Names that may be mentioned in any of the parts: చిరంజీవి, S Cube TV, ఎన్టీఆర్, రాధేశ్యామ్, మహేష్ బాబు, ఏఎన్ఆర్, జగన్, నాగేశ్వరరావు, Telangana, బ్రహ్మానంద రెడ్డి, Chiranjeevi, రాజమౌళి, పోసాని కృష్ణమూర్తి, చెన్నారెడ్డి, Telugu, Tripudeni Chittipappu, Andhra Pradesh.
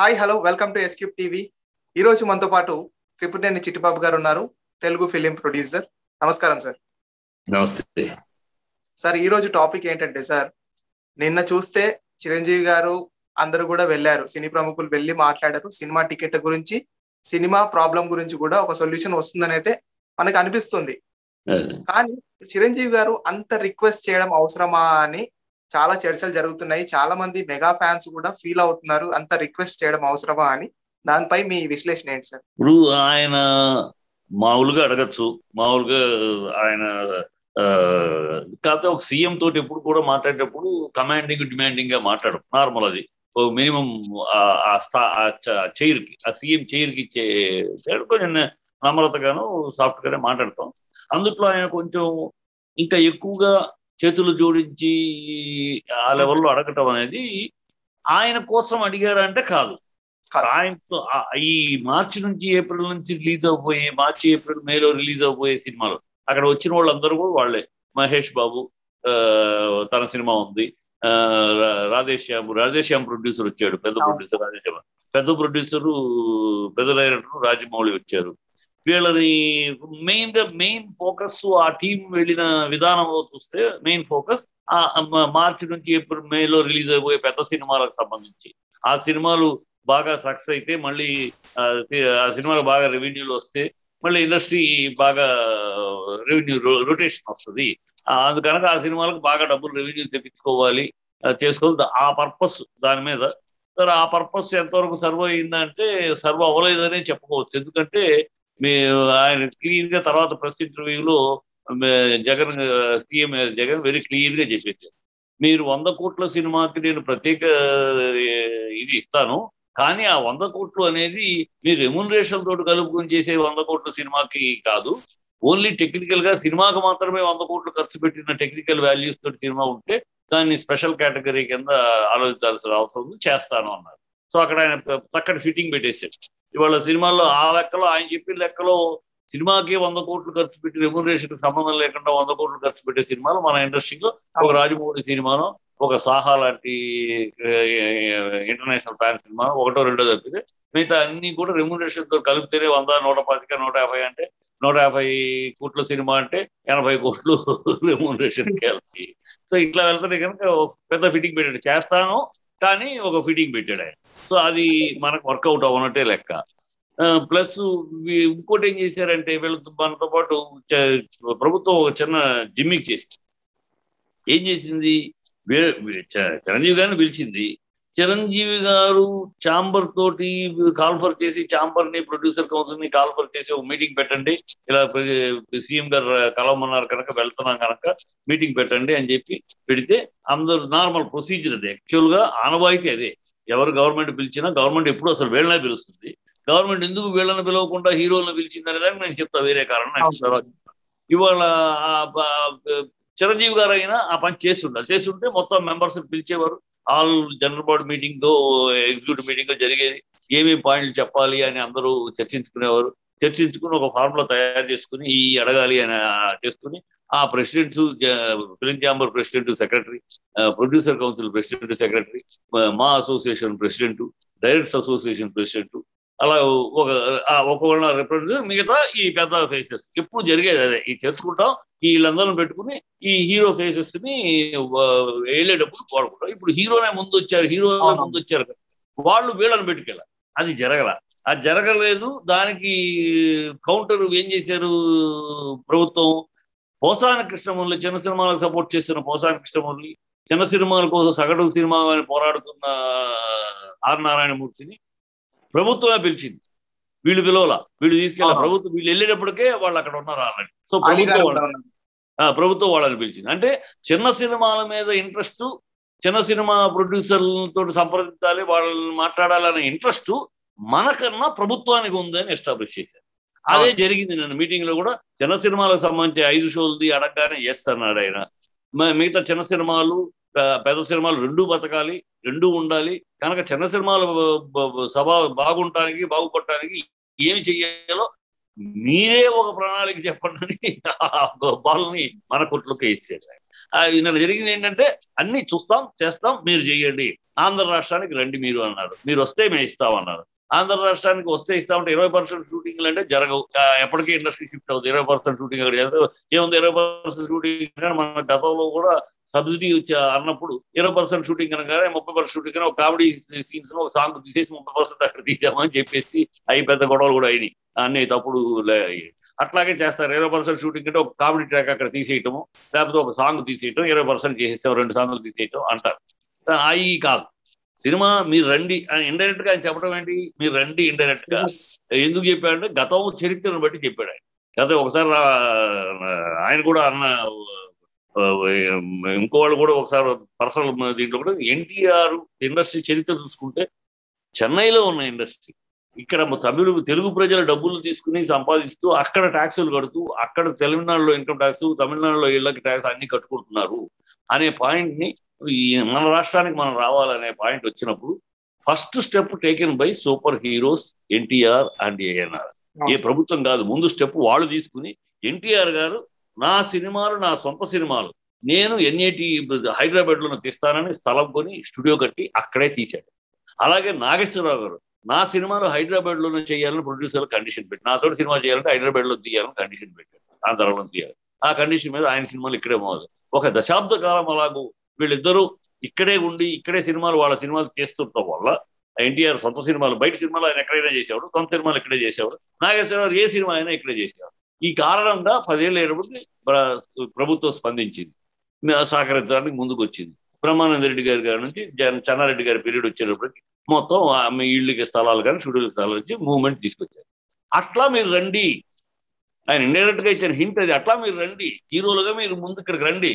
Hi, hello, welcome to S Cube TV. Iroju manto paatu Tripudeni Chittipappu garu unnaru, Telugu film producer. Namaskaram sir. Namaste. Sir, iroju topic entante sir. Ninna chuste Chiranjeevi garu andaru kuda vellaru, cine pramukulu velli maatlaadaru, cinema ticket gurinchi, cinema problem gurinchi kuda oka solution vastundani aithe manaku anipistundi. Kaani Chiranjeevi garu anta request cheyadam avasarama ani చాలా చర్చలు జరుగుతున్నాయి. చాలా మంది mega fans కూడా feel అవుతున్నారు అంత request చేయడం అవసరమా అని. దానిపై మీ విశ్లేషణ ఏంటి సార్? ఇప్పుడు ఆయన మామూలుగా అడగచ్చు, మామూలుగా ఆయన కాకపోతే ఒక సీఎం తోటి ఎప్పుడు కూడా మాట్లాడేటప్పుడు కమాండింగ్ డిమాండింగ్ గా మాట్లాడు. నార్మల్ అది మినిమం చైర్కి ఆ సీఎం చైర్కి ఇచ్చే కొంచెం నమ్రతగాను సాఫ్ట్గానే మాట్లాడతాం. అందుట్లో ఆయన కొంచెం ఇంకా ఎక్కువగా చేతులు జోడించి ఆ లెవెల్లో అడగటం అనేది ఆయన కోసం అడిగారంటే కాదు. ఆయనతో ఈ మార్చి నుంచి ఏప్రిల్ నుంచి రిలీజ్ అవబోయే, మార్చి ఏప్రిల్ మేలో రిలీజ్ అవబోయే సినిమాలు అక్కడ వచ్చిన వాళ్ళందరూ కూడా వాళ్ళే. మహేష్ బాబు తన సినిమా ఉంది, రాధేశ్యామ్ ప్రొడ్యూసర్ వచ్చాడు, పెద్ద ప్రొడ్యూసర్ రాధేశ్యామ, పెద్ద డైరెక్టర్ రాజమౌళి వచ్చారు. వీళ్ళని మెయిన్ ఫోకస్ ఆ టీం వెళ్ళిన విధానం చూస్తే మెయిన్ ఫోకస్ మార్చి నుంచి ఏప్రిల్ మేలో రిలీజ్ అయిపోయే పెద్ద సినిమాలకు సంబంధించి. ఆ సినిమాలు బాగా సక్సెస్ అయితే మళ్ళీ ఆ సినిమాలు బాగా రెవెన్యూలు వస్తే మళ్ళీ ఇండస్ట్రీ బాగా రెవెన్యూ రొటేషన్ వస్తుంది. అందుకనక ఆ సినిమాలకు బాగా డబ్బులు రెవెన్యూ తెప్పించుకోవాలి, చేసుకోవాలి. ఆ పర్పస్ దాని మీద సరే, ఆ పర్పస్ ఎంతవరకు సర్వ్ అయిందంటే సర్వ్ అవ్వలేదనే చెప్పుకోవచ్చు. ఎందుకంటే ఆయన క్లియర్ గా తర్వాత ప్రెస్ ఇంటర్వ్యూలో సీఎం జగన్ వెరీ క్లియర్ గా చెప్పేశారు, మీరు 100 కోట్ల సినిమాకి నేను ప్రత్యేక ఇది ఇస్తాను, కానీ ఆ 100 కోట్లు అనేది మీరు రెమ్యూనరేషన్ తోటి కలుపుకొని చేసే 100 కోట్ల సినిమాకి కాదు, ఓన్లీ టెక్నికల్ గా సినిమాకి మాత్రమే 100 కోట్లు ఖర్చు పెట్టిన టెక్నికల్ వాల్యూస్ తోటి సినిమా ఉంటే దాన్ని స్పెషల్ కేటగిరీ కింద ఆలోచించాల్సిన అవసరం చేస్తాను అన్నారు. సో అక్కడ ఆయన చక్కటి ఫిట్టింగ్ పెట్టేశారు. ఇవాళ సినిమాల్లో ఆ లెక్కలో ఆయన చెప్పిన లెక్కలో సినిమాకి 100 కోట్లు ఖర్చు పెట్టి రెమ్యూనరేషన్ సంబంధం లేకుండా 100 కోట్లు ఖర్చు పెట్టే సినిమాలు మన ఇండస్ట్రీలో ఒక రాజమౌళి సినిమాను, ఒక సాహా లాంటి ఇంటర్నేషనల్ ఫ్యాన్ సినిమా ఒకటో రెండో తప్పితే మిగతా అన్ని కూడా రెమ్యూనరేషన్ తో కలిపితేనే 100, 110, 150 అంటే 150 కోట్ల సినిమా అంటే 80 కోట్లు రెమ్యూనరేషన్ కలిసి. సో ఇట్లా వెళ్తానే కనుక పెద్ద ఫిట్టింగ్ పెట్టాడు, చేస్తాను కానీ ఒక ఫిట్టింగ్ పెట్టాడు ఆయన. సో అది మనకు వర్కౌట్ అవ్వనట్టే లెక్క. ప్లస్ ఇంకోటి ఏం చేశారంటే వీళ్ళతో మనతో పాటు ప్రభుత్వం ఒక చిన్న జిమ్మిక్ చేసింది. ఏం చేసింది, చిరంజీవి గారిని పిలిచింది. చిరంజీవి గారు ఛాంబర్ తోటి కాల్ఫర్ చేసి, ఛాంబర్ ని ప్రొడ్యూసర్ కౌన్సిల్ ని కాల్ఫర్ చేసి ఒక మీటింగ్ పెట్టండి, ఇలా సీఎం గారు కలవమన్నారు కనుక వెళ్తున్నాం కనుక మీటింగ్ పెట్టండి అని చెప్పి పెడితే అందరూ నార్మల్ ప్రొసీజర్ అదే. యాక్చువల్ గా ఆనవాయితీ అదే, ఎవరు గవర్నమెంట్ పిలిచినా గవర్నమెంట్ ఎప్పుడు అసలు వీళ్ళనే పిలుస్తుంది. గవర్నమెంట్ ఎందుకు వీళ్ళని పిలవకుండా హీరోలను పిలిచింది అనేదానికి నేను చెప్తా, వేరే కారణం. ఇవాళ చిరంజీవి గారు అయినా ఆ పని చేస్తుంటే మొత్తం మెంబర్స్ పిలిచేవారు. All general board meeting, executive meeting జరిగేది. ఏమేమి పాయింట్లు చెప్పాలి అని అందరూ చర్చించుకునేవారు. చర్చించుకుని ఒక ఫార్ములా తయారు చేసుకుని ఈ అడగాలి అని చేసుకుని ఆ presidents, film chamber president, secretary, producer council president, secretary, MAA association president, directors association president, అలా ఒక్కొక్క రిప్రజెంటేటివ్, మిగతా ఈ పెద్ద ఫేసెస్ ఎప్పుడు జరిగేది అదే. ఈ చేర్చుకుంటాం, వీళ్ళందరూ పెట్టుకుని ఈ హీరో ఫేసెస్ ని వెళ్ళేటప్పుడు వాడుకుంటాం. ఇప్పుడు హీరోనే ముందు వచ్చారు వాళ్ళు వీళ్ళని పెట్టుకెళ్ళారు, అది జరగలా, అది జరగలేదు. దానికి కౌంటర్ ఏం చేశారు ప్రభుత్వం, పోసాని కృష్ణమూర్తి చిన్న సినిమాలకు సపోర్ట్ చేస్తున్న పోసాని కృష్ణమూర్తి, చిన్న సినిమాల కోసం సగటు సినిమా అని పోరాడుతున్న ఆర్ నారాయణమూర్తిని ప్రభుత్వమే పిలిచింది. వీళ్ళు పిలవలా, వీళ్ళు తీసుకెళ్ళ ప్రభుత్వం, వీళ్ళు వెళ్ళేటప్పటికే వాళ్ళు అక్కడ ఉన్నారు ఆల్రెడీ. సో ప్రభుత్వం వాళ్ళని పిలిచింది అంటే చిన్న సినిమాల మీద ఇంట్రెస్ట్, చిన్న సినిమా ప్రొడ్యూసర్లతో సంప్రదించాలి, వాళ్ళని మాట్లాడాలనే ఇంట్రెస్ట్ మనకన్నా ప్రభుత్వానికి ఉందని ఎస్టాబ్లిష్ చేశారు. అదే జరిగింది. నేను మీటింగ్ లో కూడా చిన్న సినిమాలకు సంబంధించి 5 షోలది అడగగానే ఎస్ అన్నాడు ఆయన. మిగతా చిన్న సినిమాలు పెద్ద సినిమాలు రెండూ బతకాలి, రెండూ ఉండాలి కనుక చిన్న సినిమాలు బాగుండటానికి, బాగుపడటానికి ఏమి చెయ్యాలో మీరే ఒక ప్రణాళిక చెప్పండి బాల్ని మన కొట్లోకి వేసేసారు. నిన్న జరిగింది ఏంటంటే అన్ని చూస్తాం చేస్తాం మీరు చేయండి, ఆంధ్ర రాష్ట్రానికి రండి మీరు అన్నారు, మీరు వస్తే మేము ఇస్తామన్నారు. ఆంధ్ర రాష్ట్రానికి వస్తే ఇస్తామంటే 20% షూటింగ్లు అంటే జరగవు, ఎప్పటికీ ఇండస్ట్రీ షిఫ్ట్ అవుతుంది. 20% షూటింగ్ అక్కడ చేస్తారు, ఏముంది 20% షూటింగ్ మన గతంలో కూడా సబ్సిడీ వచ్చి అన్నప్పుడు 20% షూటింగ్ అనగానే 30% షూటింగ్ అని ఒక కామెడీ సీన్స్ ఒక సాంగ్ తీసేసి 30% అక్కడ తీసామని చెప్పేసి అవి పెద్ద గొడవలు కూడా అయినాయి. అన్ని తప్పుడు అట్లాగే చేస్తారు. 20% షూటింగ్ అంటే ఒక కామెడీ ట్రాక్ అక్కడ తీసేయటము, లేకపోతే ఒక సాంగ్ తీసేయటం, 20% చేసేసాం 2 సాంగ్లు తీసేయటం అంటారు. అవి కాదు, సినిమా మీరు రండి అని ఇండైరెక్ట్ గా ఆయన చెప్పడం ఏంటి, మీరు రండి ఇండైరెక్ట్ గా ఎందుకు చెప్పాడంటే గతం చరిత్రను బట్టి చెప్పాడు ఆయన. గత ఒకసారి ఆయన కూడా అన్న ఇంకో వాళ్ళు కూడా ఒకసారి పర్సనల్ దీంట్లో కూడా ఎన్టీఆర్ ఇండస్ట్రీ చరిత్ర చూసుకుంటే చెన్నైలో ఉన్న ఇండస్ట్రీ ఇక్కడ తెలుగు ప్రజల డబ్బులు తీసుకుని సంపాదిస్తూ అక్కడ ట్యాక్సులు కడుతూ అక్కడ తమిళనాడులో ఇన్కమ్ ట్యాక్స్ తమిళనాడులో ఇళ్ళకి ట్యాక్స్ అన్ని కట్టుకుంటున్నారు అనే పాయింట్ ని మన రాష్ట్రానికి మనం రావాలనే పాయింట్ వచ్చినప్పుడు first step taken by super heroes ఎన్టీఆర్ and ఏఎన్ఆర్. ఏ ప్రభుత్వం కాదు, ముందు స్టెప్ వాళ్ళు తీసుకుని ఎన్టీఆర్ గారు నా సినిమాలు నా సొంత సినిమాలు నేను ఎన్ఐటి హైదరాబాద్ లో తీస్తానని స్థలం కొని స్టూడియో కట్టి అక్కడే తీశాడు. అలాగే నాగేశ్వరరావు గారు నా సినిమాలు హైదరాబాద్ లోనే చేయాలని ప్రొడ్యూసర్ కండిషన్ పెట్టి నాతో సినిమా చేయాలంటే హైదరాబాద్ లో తీయాలని కండిషన్ పెట్టాడు, ఆ ధరలో తీయాలి. ఆ కండిషన్ మీద ఆయన సినిమాలు ఇక్కడే మోదు ఒక దశాబ్ద కాలం అలాగూ వీళ్ళిద్దరూ ఇక్కడే ఉండి ఇక్కడే సినిమాలు వాళ్ళ సినిమాలు చేస్తుండటం వల్ల ఎన్టీఆర్ సొంత సినిమాలు బయట సినిమాలు ఆయన ఎక్కడైనా చేసేవాడు, సొంత సినిమాలు ఇక్కడే చేసేవాడు, నాగేశ్వరరావు ఏ సినిమా అయినా ఇక్కడే చేసేవాడు. ఈ కారణంగా 10 ఏళ్ళు అయినప్పుడు ప్రభుత్వం స్పందించింది, సహకరించడానికి ముందుకు వచ్చింది. బ్రహ్మానంద రెడ్డి గారి గారి నుంచి చెన్నారెడ్డి గారి పీరియడ్ వచ్చేటప్పటికి మొత్తం ఆమె ఇళ్ళకి స్థలాలు కానీ షెడ్యూల్కి స్థలాలు వచ్చి మూవ్మెంట్ తీసుకొచ్చారు. అట్లా మీరు రండి ఆయన ఇండైరెక్ట్ గా ఇచ్చిన హింట్ అది. అట్లా మీరు రండి హీరోలుగా మీరు ముందు ఇక్కడికి రండి,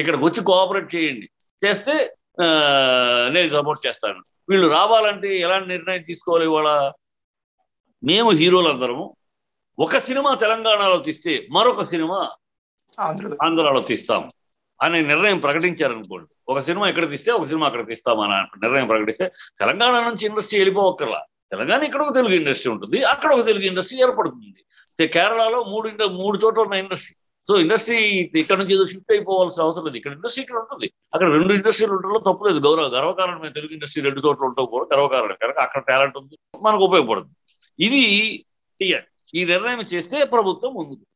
ఇక్కడికి వచ్చి కోఆపరేట్ చేయండి, చేస్తే నేను సపోర్ట్ చేస్తాను. వీళ్ళు రావాలంటే ఎలాంటి నిర్ణయం తీసుకోవాలి, ఇవాళ మేము హీరోలందరము ఒక సినిమా తెలంగాణలో తీస్తే మరొక సినిమా ఆంధ్రాలో తీస్తాం అనే నిర్ణయం ప్రకటించారనుకోండి. ఒక సినిమా ఇక్కడ తీస్తే ఒక సినిమా అక్కడ తీస్తామని నిర్ణయం ప్రకటిస్తే తెలంగాణ నుంచి ఇండస్ట్రీ వెళ్ళిపోవక్కర్లా, తెలంగాణ ఇక్కడ ఒక తెలుగు ఇండస్ట్రీ ఉంటుంది, అక్కడ ఒక తెలుగు ఇండస్ట్రీ ఏర్పడుతుంది. కేరళలో 3 చోట్ల ఉన్న ఇండస్ట్రీ. సో ఇండస్ట్రీ ఇక్కడ నుంచి ఏదో షిఫ్ట్ అయిపోవాల్సిన అవసరం లేదు, ఇక్కడ ఇండస్ట్రీ ఇక్కడ ఉంటుంది. అక్కడ 2 ఇండస్ట్రీలు ఉండడంలో తప్పులేదు, గర్వకారణమే. తెలుగు ఇండస్ట్రీ 2 చోట్ల ఉంటాం కూడా గర్వకారణం, కనుక అక్కడ టాలెంట్ ఉంది మనకు ఉపయోగపడుతుంది. ఇది ఈ నిర్ణయం చేస్తే ప్రభుత్వం ముందుకు